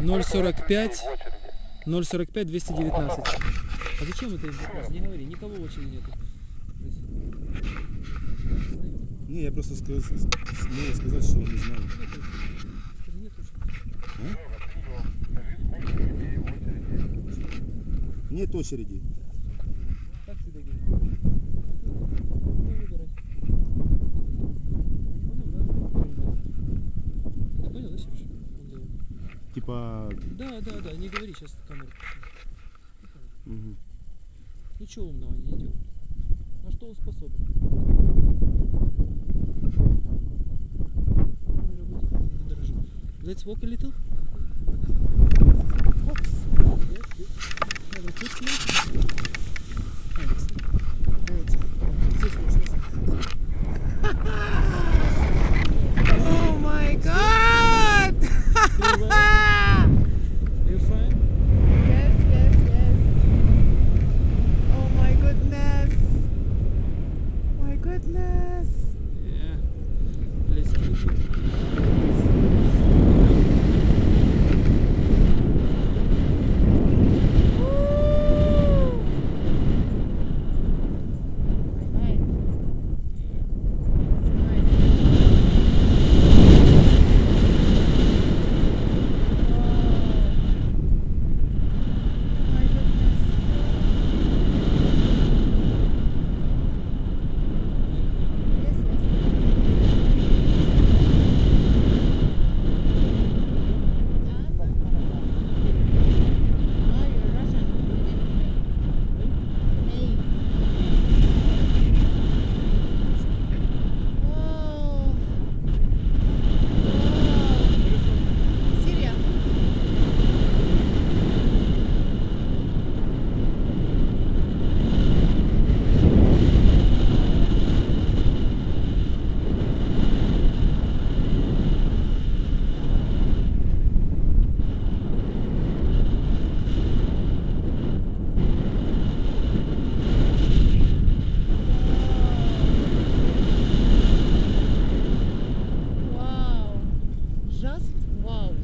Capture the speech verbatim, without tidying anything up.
ноль сорок пять, ноль сорок пять, двести девятнадцать. А зачем это издержать? Не говори, никого очень нету. Не, я просто скажу, смею сказать, что он не знал. Нет очереди. Как всегда говорят. Ты понял, да, Сереж? Типа... Да, да, да, не говори сейчас камеру. Угу. Ничего умного не идет. На что он способен? Let's walk a little. Oh my God! You fine? Yes, yes, yes. Oh my goodness! My goodness! Yeah. Let's keep it. Wow.